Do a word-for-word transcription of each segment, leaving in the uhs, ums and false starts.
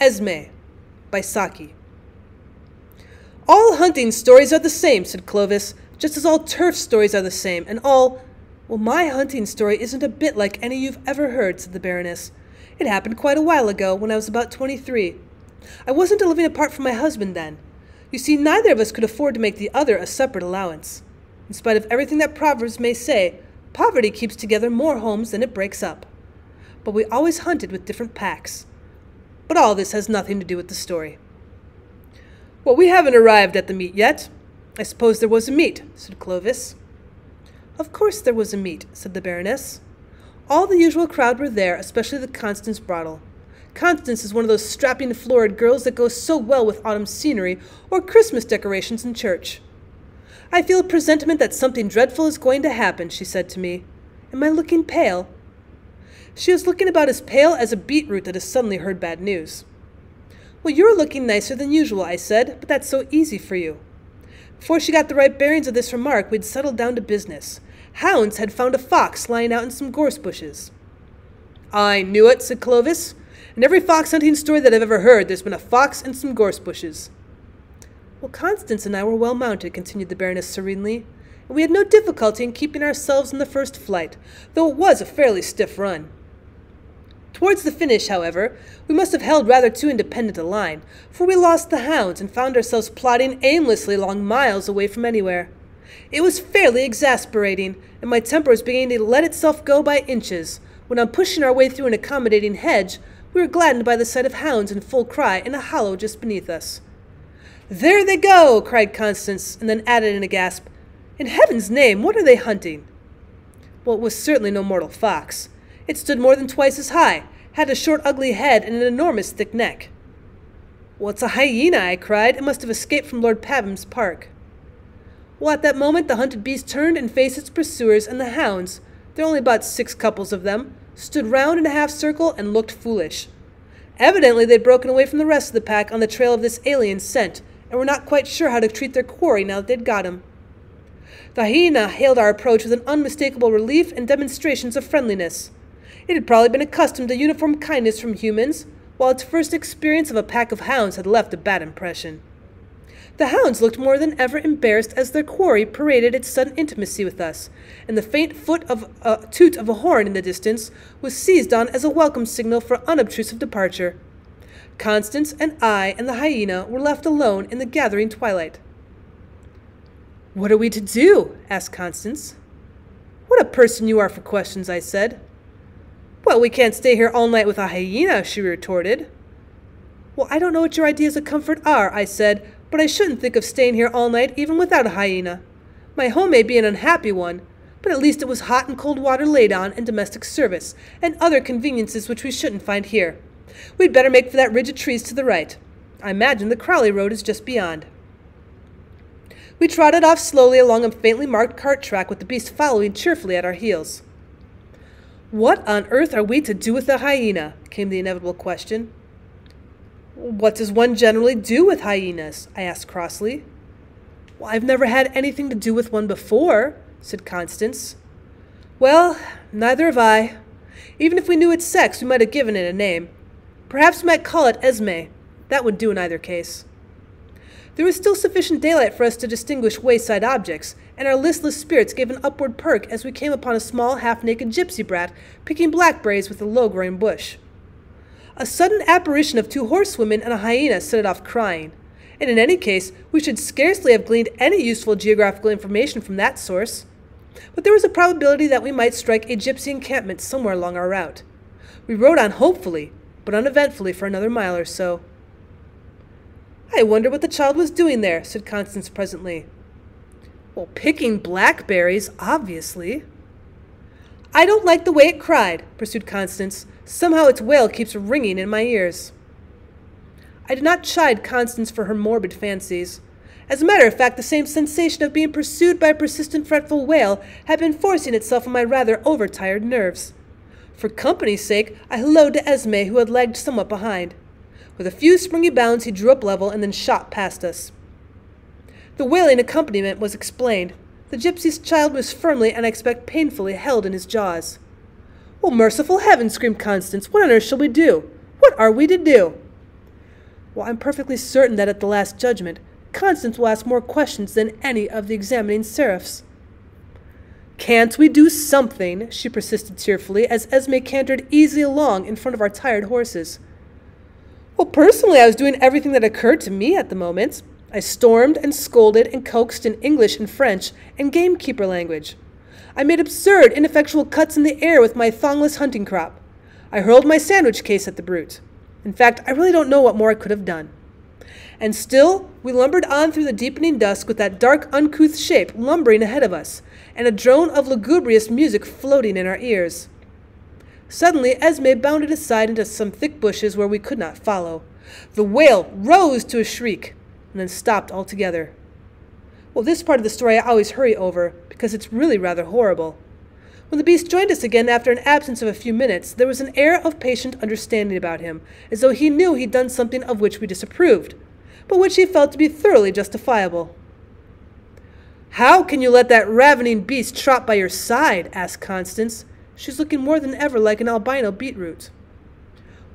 Esme by Saki. All hunting stories are the same, said Clovis, just as all turf stories are the same, and all... Well, my hunting story isn't a bit like any you've ever heard, said the Baroness. It happened quite a while ago, when I was about twenty-three. I wasn't living apart from my husband then. You see, neither of us could afford to make the other a separate allowance. In spite of everything that proverbs may say, poverty keeps together more homes than it breaks up. But we always hunted with different packs. But all this has nothing to do with the story. Well, we haven't arrived at the meat yet. I suppose there was a meat, said Clovis. Of course there was a meat, said the Baroness. All the usual crowd were there, especially the Constance Broddle. Constance is one of those strapping, florid girls that goes so well with autumn scenery or Christmas decorations in church. I feel a presentiment that something dreadful is going to happen, she said to me. Am I looking pale? She was looking about as pale as a beetroot that has suddenly heard bad news. Well, you're looking nicer than usual, I said, but that's so easy for you. Before she got the right bearings of this remark, we'd settled down to business. Hounds had found a fox lying out in some gorse bushes. I knew it, said Clovis. In every fox hunting story that I've ever heard, there's been a fox and some gorse bushes. Well, Constance and I were well mounted, continued the Baroness serenely, and we had no difficulty in keeping ourselves in the first flight, though it was a fairly stiff run. Towards the finish, however, we must have held rather too independent a line, for we lost the hounds and found ourselves plodding aimlessly along miles away from anywhere. It was fairly exasperating, and my temper was beginning to let itself go by inches, when on pushing our way through an accommodating hedge, we were gladdened by the sight of hounds in full cry in a hollow just beneath us. "There they go!" cried Constance, and then added in a gasp, "In heaven's name, what are they hunting?" Well, it was certainly no mortal fox. It stood more than twice as high, had a short, ugly head, and an enormous thick neck. "Well, it's a hyena!" I cried. "It must have escaped from Lord Pabham's park." Well, at that moment the hunted beast turned and faced its pursuers, and the hounds, there were only about six couples of them, stood round in a half-circle and looked foolish. Evidently they'd broken away from the rest of the pack on the trail of this alien scent, and were not quite sure how to treat their quarry now that they'd got him. The hyena hailed our approach with an unmistakable relief and demonstrations of friendliness. It had probably been accustomed to uniform kindness from humans, while its first experience of a pack of hounds had left a bad impression. The hounds looked more than ever embarrassed as their quarry paraded its sudden intimacy with us, and the faint foot of a toot of a horn in the distance was seized on as a welcome signal for unobtrusive departure. Constance and I and the hyena were left alone in the gathering twilight. "What are we to do?" asked Constance. "What a person you are for questions," I said. "Well, we can't stay here all night with a hyena," she retorted. "Well, I don't know what your ideas of comfort are," I said, "but I shouldn't think of staying here all night even without a hyena. My home may be an unhappy one, but at least it was hot and cold water laid on and domestic service, and other conveniences which we shouldn't find here. We'd better make for that ridge of trees to the right. I imagine the Crowley Road is just beyond." We trotted off slowly along a faintly marked cart track with the beast following cheerfully at our heels. "What on earth are we to do with the hyena?" came the inevitable question. "What does one generally do with hyenas?" I asked crossly. "Well, I've never had anything to do with one before," said Constance. "Well, neither have I. Even if we knew its sex, we might have given it a name. Perhaps we might call it Esme. That would do in either case." There was still sufficient daylight for us to distinguish wayside objects, and our listless spirits gave an upward perk as we came upon a small, half-naked gypsy brat picking blackberries with a low-growing bush. A sudden apparition of two horsewomen and a hyena set it off crying, and in any case, we should scarcely have gleaned any useful geographical information from that source. But there was a probability that we might strike a gypsy encampment somewhere along our route. We rode on hopefully, but uneventfully for another mile or so. "I wonder what the child was doing there," said Constance presently. "Well, picking blackberries, obviously." "I don't like the way it cried," pursued Constance. "Somehow its wail keeps ringing in my ears." I did not chide Constance for her morbid fancies. As a matter of fact, the same sensation of being pursued by a persistent fretful wail had been forcing itself on my rather overtired nerves. For company's sake, I halloed to Esme, who had lagged somewhat behind. With a few springy bounds, he drew up level and then shot past us. The wailing accompaniment was explained. The gypsy's child was firmly, and I expect painfully, held in his jaws. "Oh, merciful heaven!" screamed Constance. "What on earth shall we do? What are we to do?" While I'm perfectly certain that at the Last Judgment, Constance will ask more questions than any of the examining seraphs. Can't we do something? She persisted cheerfully as Esme cantered easily along in front of our tired horses. Well, personally, I was doing everything that occurred to me at the moment. I stormed and scolded and coaxed in English and French and gamekeeper language. I made absurd, ineffectual cuts in the air with my thongless hunting crop. I hurled my sandwich case at the brute. In fact, I really don't know what more I could have done. And still, we lumbered on through the deepening dusk with that dark, uncouth shape lumbering ahead of us, and a drone of lugubrious music floating in our ears. Suddenly, Esme bounded aside into some thick bushes where we could not follow. The wail rose to a shriek, and then stopped altogether. Well, this part of the story I always hurry over, because it's really rather horrible. When the beast joined us again after an absence of a few minutes, there was an air of patient understanding about him, as though he knew he'd done something of which we disapproved, but which he felt to be thoroughly justifiable. "How can you let that ravening beast trot by your side?" asked Constance. She's looking more than ever like an albino beetroot.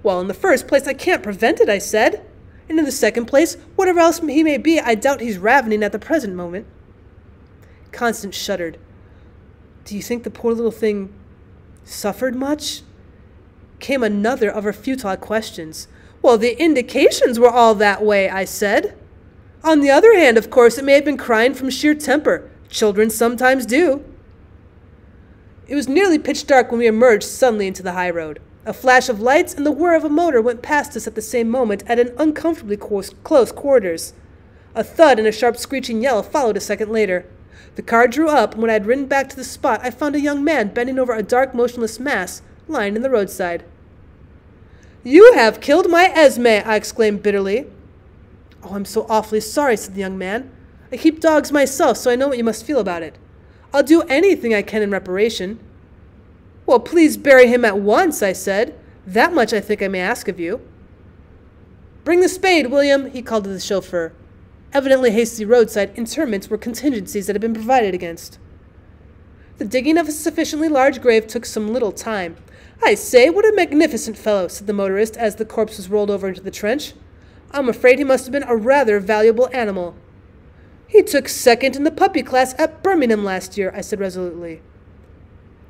"Well, in the first place, I can't prevent it," I said. "And in the second place, whatever else he may be, I doubt he's ravening at the present moment." Constance shuddered. "Do you think the poor little thing suffered much?" Came another of her futile questions. "Well, the indications were all that way," I said. "On the other hand, of course, it may have been crying from sheer temper. Children sometimes do." It was nearly pitch dark when we emerged suddenly into the high road. A flash of lights and the whir of a motor went past us at the same moment at an uncomfortably close quarters. A thud and a sharp screeching yell followed a second later. The car drew up, and when I had ridden back to the spot, I found a young man bending over a dark, motionless mass lying in the roadside. "You have killed my Esme!" I exclaimed bitterly. "Oh, I'm so awfully sorry," said the young man. "I keep dogs myself, so I know what you must feel about it. I'll do anything I can in reparation." "Well, please bury him at once," I said. "That much I think I may ask of you." "Bring the spade, William," he called to the chauffeur. Evidently hasty roadside interments were contingencies that had been provided against. The digging of a sufficiently large grave took some little time. "I say, what a magnificent fellow," said the motorist as the corpse was rolled over into the trench. "I'm afraid he must have been a rather valuable animal." "He took second in the puppy class at Birmingham last year," I said resolutely.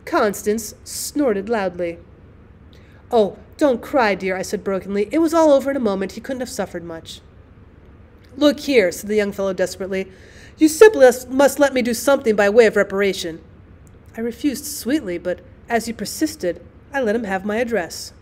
Constance snorted loudly. "Oh, don't cry, dear," I said brokenly. "It was all over in a moment. He couldn't have suffered much." "Look here," said the young fellow desperately. "You simply must let me do something by way of reparation." I refused sweetly, but as he persisted, I let him have my address.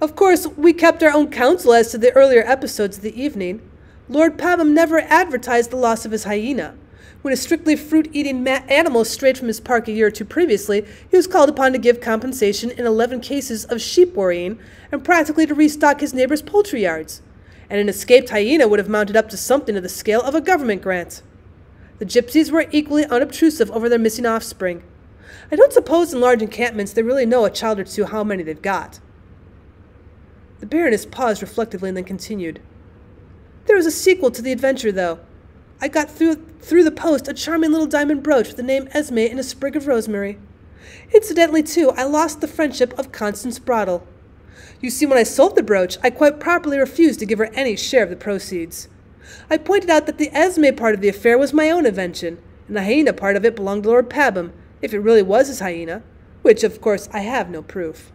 Of course, we kept our own counsel as to the earlier episodes of the evening. Lord Pabham never advertised the loss of his hyena. When a strictly fruit-eating animal strayed from his park a year or two previously, he was called upon to give compensation in eleven cases of sheep worrying and practically to restock his neighbors' poultry yards. And an escaped hyena would have mounted up to something of the scale of a government grant. The gypsies were equally unobtrusive over their missing offspring. I don't suppose in large encampments they really know a child or two how many they've got. The Baroness paused reflectively and then continued. "There was a sequel to the adventure, though. I got through, through the post a charming little diamond brooch with the name Esme and a sprig of rosemary. Incidentally, too, I lost the friendship of Constance Broddle. You see, when I sold the brooch, I quite properly refused to give her any share of the proceeds. I pointed out that the Esme part of the affair was my own invention, and the hyena part of it belonged to Lord Pabham, if it really was his hyena, which, of course, I have no proof.